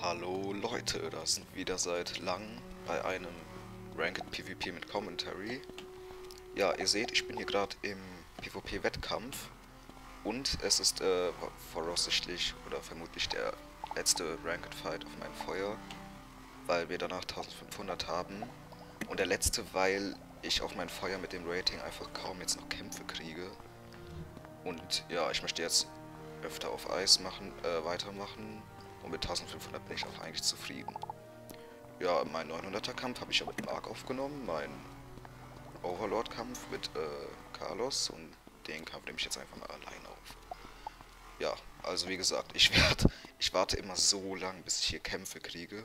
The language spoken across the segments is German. Hallo Leute, da sind wir wieder seit langem bei einem Ranked PvP mit Commentary. Ja, ihr seht, ich bin hier gerade im PvP-Wettkampf und es ist voraussichtlich oder vermutlich der letzte Ranked Fight auf meinem Feuer, weil wir danach 1500 haben und der letzte, weil ich auf mein Feuer mit dem Rating einfach kaum jetzt noch Kämpfe kriege. Und ja, ich möchte jetzt öfter auf Eis machen, weitermachen. Und mit 1500 bin ich auch eigentlich zufrieden. Ja, meinen 900er Kampf habe ich ja mit dem Ark aufgenommen, meinen Overlord Kampf mit Carlos und den Kampf nehme ich jetzt einfach mal allein auf. Ja, also wie gesagt, ich warte immer so lang, bis ich hier Kämpfe kriege.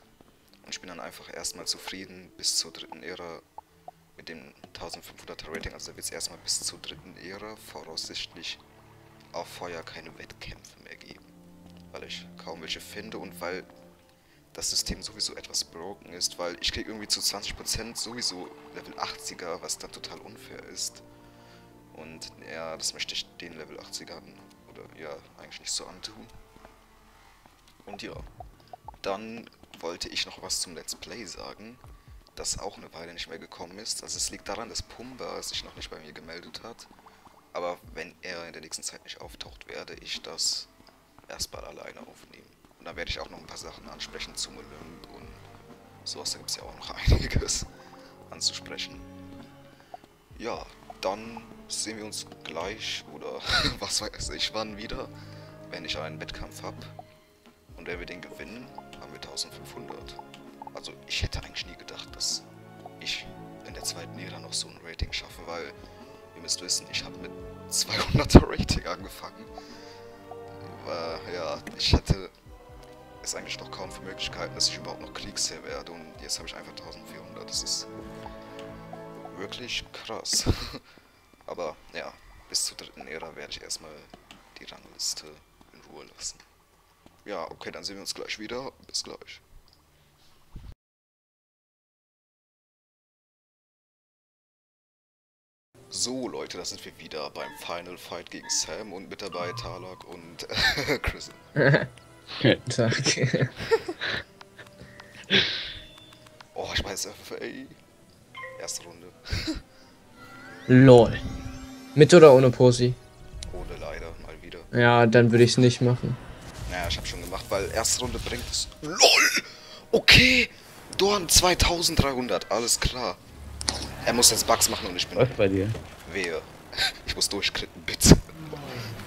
Und ich bin dann einfach erstmal zufrieden bis zur dritten Ära mit dem 1500er Rating. Also da wird es erstmal bis zur dritten Ära voraussichtlich auf Feuer keine Wettkämpfe mehr geben, weil ich kaum welche finde und weil das System sowieso etwas broken ist, weil ich kriege irgendwie zu 20% sowieso Level 80er, was dann total unfair ist. Und ja, das möchte ich den Level 80ern oder ja, eigentlich nicht so antun. Und ja, dann wollte ich noch was zum Let's Play sagen, das auch eine Weile nicht mehr gekommen ist. Also es liegt daran, dass Pumba sich noch nicht bei mir gemeldet hat. Aber wenn er in der nächsten Zeit nicht auftaucht, werde ich das erstmal alleine aufnehmen. Und dann werde ich auch noch ein paar Sachen ansprechen zum Olymp und sowas. Da gibt es ja auch noch einiges anzusprechen. Ja, dann sehen wir uns gleich oder was weiß ich wann wieder, wenn ich einen Wettkampf habe. Und wenn wir den gewinnen, haben wir 1500. Also ich hätte eigentlich nie gedacht, dass ich in der zweiten Ära noch so ein Rating schaffe, weil ihr müsst wissen, ich habe mit 200er Rating angefangen. Ja, ich hätte es eigentlich noch kaum für Möglichkeiten, dass ich überhaupt noch Kriegsherr werde und jetzt habe ich einfach 1400. Das ist wirklich krass. Aber ja, bis zur dritten Ära werde ich erstmal die Rangliste in Ruhe lassen. Ja, okay, dann sehen wir uns gleich wieder. Bis gleich. So Leute, da sind wir wieder beim Final Fight gegen Sam und mit dabei Tarlok und Chris. Guten Tag. Oh, ich weiß ey. Erste Runde. LOL. Mit oder ohne Posi? Ohne leider, mal wieder. Ja, dann würde ich es nicht machen. Naja, ich habe schon gemacht, weil erste Runde bringt es. LOL! Okay! Dorn 2300, alles klar. Er muss jetzt Bugs machen und ich bin... Was bei dir? Wehe. Ich muss durchkritten, bitte.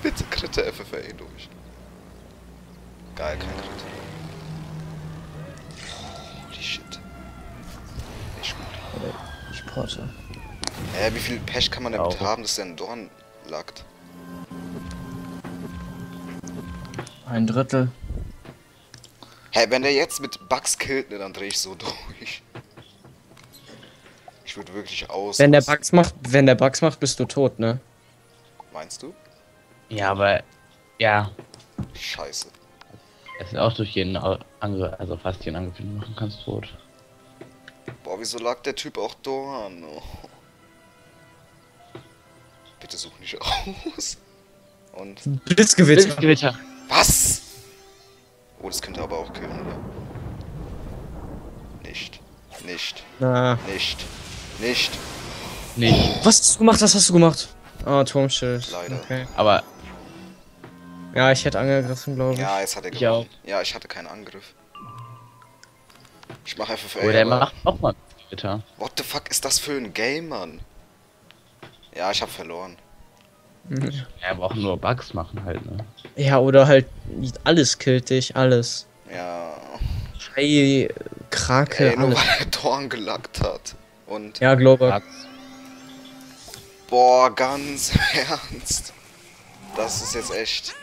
Bitte kritte FFA durch. Geil, kein Kritter. Holy shit. Nicht gut. Sporter. Wie viel Pech kann man damit haben, dass der einen Dorn lackt? Ein Drittel. Wenn der jetzt mit Bugs killt, ne, dann dreh ich so durch. Wird wirklich aus. Wenn der Bugs macht, bist du tot, ne? Meinst du? Ja, aber ja. Scheiße. Es ist auch durch jeden Angriff, also fast jeden Angriff machen kannst du tot. Boah, wieso lag der Typ auch Dorn? Oh. Bitte such nicht aus. Und Blitzgewitter. Blitzgewitter. Was? Oh, das könnte aber auch killen, oder? Nicht. Nicht. Na. Nicht. Nicht. Nicht. Was hast du gemacht? Was hast du gemacht? Ah, Turmschild. Leider. Okay. Aber... Ja, ich hätte angegriffen, glaube ich. Ja, jetzt hat er gewonnen. Ja, ich hatte keinen Angriff. Ich mache einfach für... Oder er macht auch mal bitte. What the fuck ist das für ein Game, Mann? Ja, ich habe verloren. Mhm. Er braucht nur Bugs machen halt, ne? Ja, oder halt... Alles killt dich, alles. Ja... Hey, Krake, ey, nur alles. Weil er Dorn gelackt hat. Und ja, Globak. Boah, ganz ernst. Das ist jetzt echt.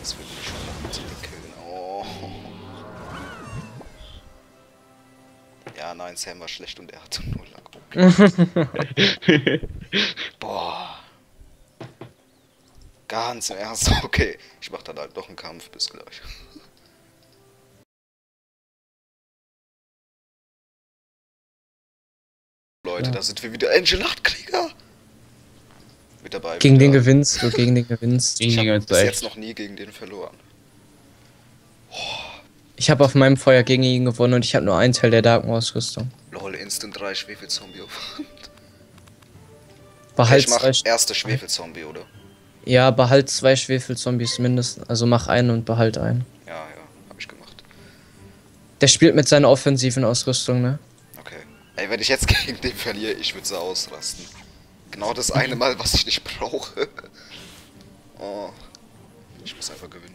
Das würde mich schon mal killen. Oh. Ja, nein, Sam war schlecht und er hatte null. Okay. Boah. Ganz im Ernst. Okay, ich mach dann halt doch einen Kampf. Bis gleich. Leute, ja. Da sind wir wieder. Angel Nachtkrieger! Mit dabei. Gegen den gewinnst du, gegen den gewinnst. Ich habe bis jetzt noch nie gegen den verloren. Oh. Ich habe auf meinem Feuer gegen ihn gewonnen und ich habe nur einen Teil der Darken-Ausrüstung. Lol, Instant 3 Schwefelzombie auf. Behalt ich mach erste Schwefelzombie, oder? Ja, behalt 2 Schwefelzombies mindestens. Also mach einen und behalt einen. Ja, ja, hab ich gemacht. Der spielt mit seiner offensiven Ausrüstung, ne? Okay. Ey, wenn ich jetzt gegen den verliere, ich würde so ausrasten. Genau das eine Mal, was ich nicht brauche. Oh. Ich muss einfach gewinnen.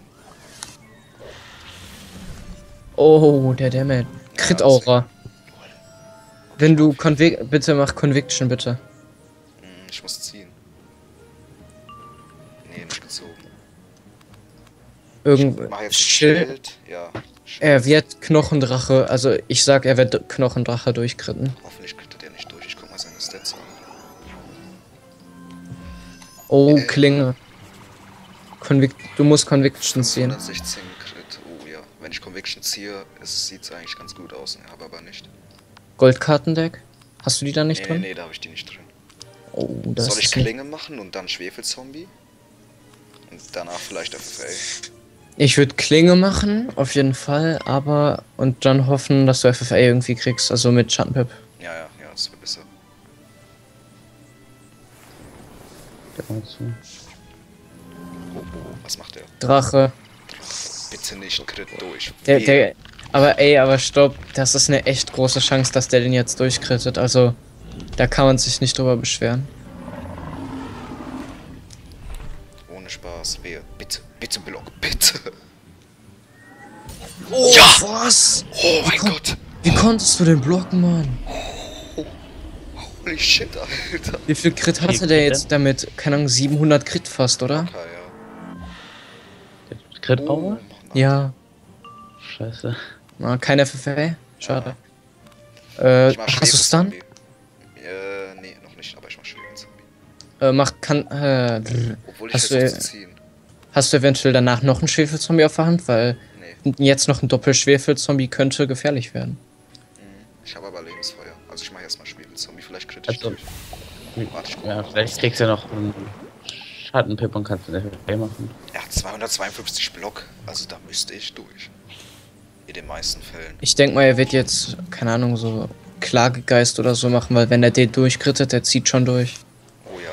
Oh, der Dammit. Crit-Aura. Wenn du Conviction... Bitte mach Conviction, bitte. Ich muss ziehen. Nee, nicht gezogen. Ich mach jetzt Schild. Ja. Schild. Er wird Knochendrache. Also, ich sag, er wird Knochendrache durchkritten. Hoffentlich krittet er nicht durch. Ich guck mal seine Stats an. Oh, Klinge. Du musst Conviction ziehen. 116 Crit. Oh ja. Wenn ich Conviction ziehe, sieht's eigentlich ganz gut aus. Ich habe aber nicht. Goldkartendeck? Hast du die da nicht drin? Nee, da habe ich die nicht drin. Oh, das soll ich Klinge machen und dann Schwefelzombie? Und danach vielleicht FFA? Ich würde Klinge machen, auf jeden Fall, aber... Und dann hoffen, dass du FFA irgendwie kriegst, also mit Schattenpip. Ja, ja, ja, das wäre besser. Oh, was macht der? Drache. Bitte nicht einen Crit durch. Aber ey, aber stopp, das ist eine echt große Chance, dass der den jetzt durchkrittet, also... Da kann man sich nicht drüber beschweren. Ohne Spaß, wehe. Bitte, bitte Block, bitte. Oh, ja! Was? Oh mein Gott! Wie konntest du den blocken, Mann? Oh, holy shit, Alter. Wie viel Crit hatte der jetzt damit? Keine Ahnung, 700 Crit fast, oder? Okay, ja. Crit auch? Ja. Scheiße. Na, kein FFA? Schade. Ja. Hast du Stun? Nee, noch nicht, aber ich mach Schwefelzombie. Obwohl ich jetzt ziehen. Hast du eventuell danach noch einen Schwefelzombie auf der Hand? Weil jetzt noch ein Doppelschwefelzombie könnte gefährlich werden. Ich habe aber Lebensfeuer. Also ich mache erstmal Schwefelzombie, vielleicht kritisch durch. Warte, ich guck mal. Vielleicht kriegst du ja noch einen Schattenpip und kannst du FFA machen. Er hat 252 Block, also da müsste ich durch. In den meisten Fällen. Ich denke mal, er wird jetzt, keine Ahnung, so... Klagegeist oder so machen, weil wenn er den durchkrittet, der zieht schon durch. Oh ja.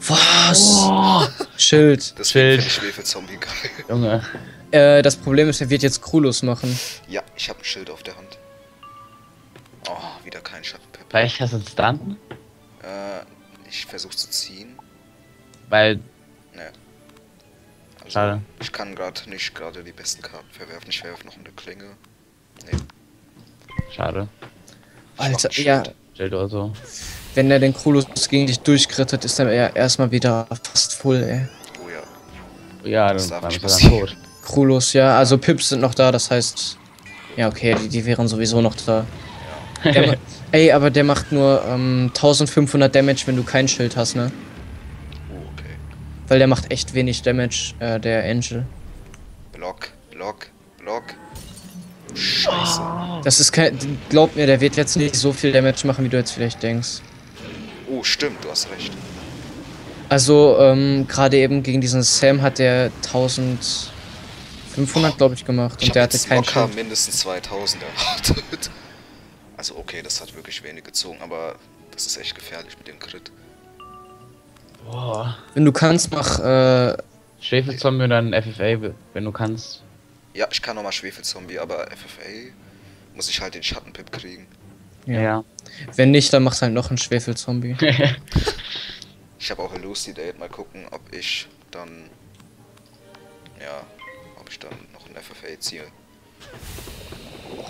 Was? Oh. Schild. Das Schild. Schwefelzombie geil. Junge. Das Problem ist, er wird jetzt Krulus machen. Ja, ich habe ein Schild auf der Hand. Oh, wieder kein Schattenpip. Vielleicht hast du einen Stun? Ich versuche zu ziehen. Weil... Ne. Also, schade. Ich kann gerade die besten Karten verwerfen. Ich werfe noch eine Klinge. Nee. Schade. Alter, ja. Also. Wenn er den Krulus gegen dich durchkrittet, ist er ja erstmal wieder fast voll, ey. Oh ja. Oh ja, das dann ist er tot. Krulus, ja, also Pips sind noch da, das heißt... Ja, okay, die wären sowieso noch da. Ja. Ey, aber der macht nur 1500 Damage, wenn du kein Schild hast, ne? Oh, okay. Weil der macht echt wenig Damage, der Angel. Block, Block, Block. Scheiße. Das ist kein... Glaub mir, der wird jetzt nicht so viel Damage machen, wie du jetzt vielleicht denkst. Oh, stimmt, du hast recht. Also, gerade eben gegen diesen Sam hat der 1500, glaube ich, gemacht. Und der hatte keinen Schaden. Mindestens 2000 erwartet. Also, okay, das hat wirklich wenig gezogen, aber das ist echt gefährlich mit dem Crit. Boah. Wenn du kannst, mach, Schwefelzombie und dann FFA, wenn du kannst. Ja, ich kann nochmal Schwefelzombie, aber FFA muss ich halt den Schattenpip kriegen. Ja. Ja. Wenn nicht, dann machst du halt noch einen Schwefelzombie. Ich habe auch Elucidate, mal gucken, ob ich dann. Ja, ob ich dann noch einen FFA ziehe. Oh.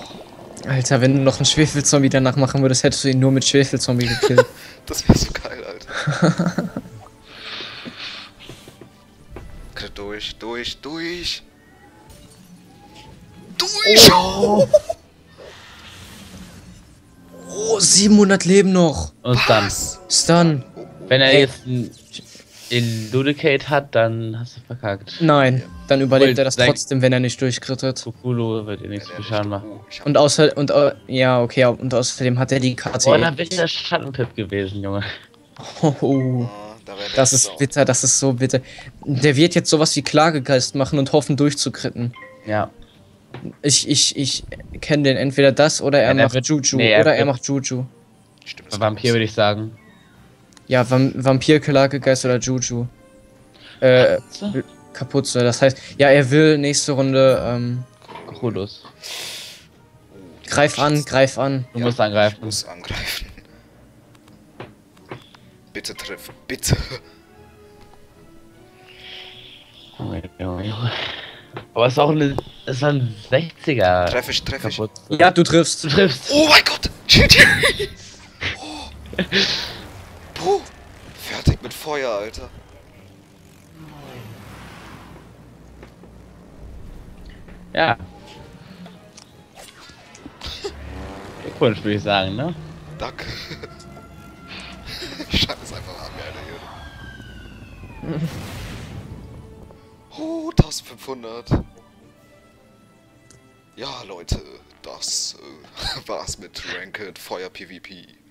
Alter, wenn du noch einen Schwefelzombie danach machen würdest, hättest du ihn nur mit Schwefelzombie gekillt. Das wäre so geil, Alter. Durch, durch, durch! Durch! Oh. Oh, 700 Leben noch! Und Stun. Stun. Wenn er jetzt... Illudicate hat, dann hast du verkackt. Nein, dann überlebt er das trotzdem, wenn er nicht durchkrittet. Kukulo wird ihr nichts für Schaden machen. Und außerdem hat er die KT. Oh, dann bin ich der Schattenpip gewesen, Junge. Oh, das ist bitter, das ist so bitter. Der wird jetzt sowas wie Klagegeist machen und hoffen durchzukritten. Ja. Ich kenne den, entweder das oder er macht Juju. Oder er macht Juju. Stimmt. Vampir würde ich sagen. Ja, Vampir, Klagegeist oder Juju. Kapuze, das heißt, ja, er will nächste Runde, Kokolus. Greif an. Du musst angreifen. Ich muss angreifen. Bitte triff, bitte. Aber es ist auch ein 60er. Treffe ich. Ja, du triffst. Oh mein Gott. Oh. Puh. Fertig mit Feuer, Alter. Ja. Glückwunsch, würde ich sagen, ne? Danke. Ich schlag es einfach an, mir, Alter, hier. Oh, 1500. Ja, Leute, das war's mit Ranked Feuer PvP.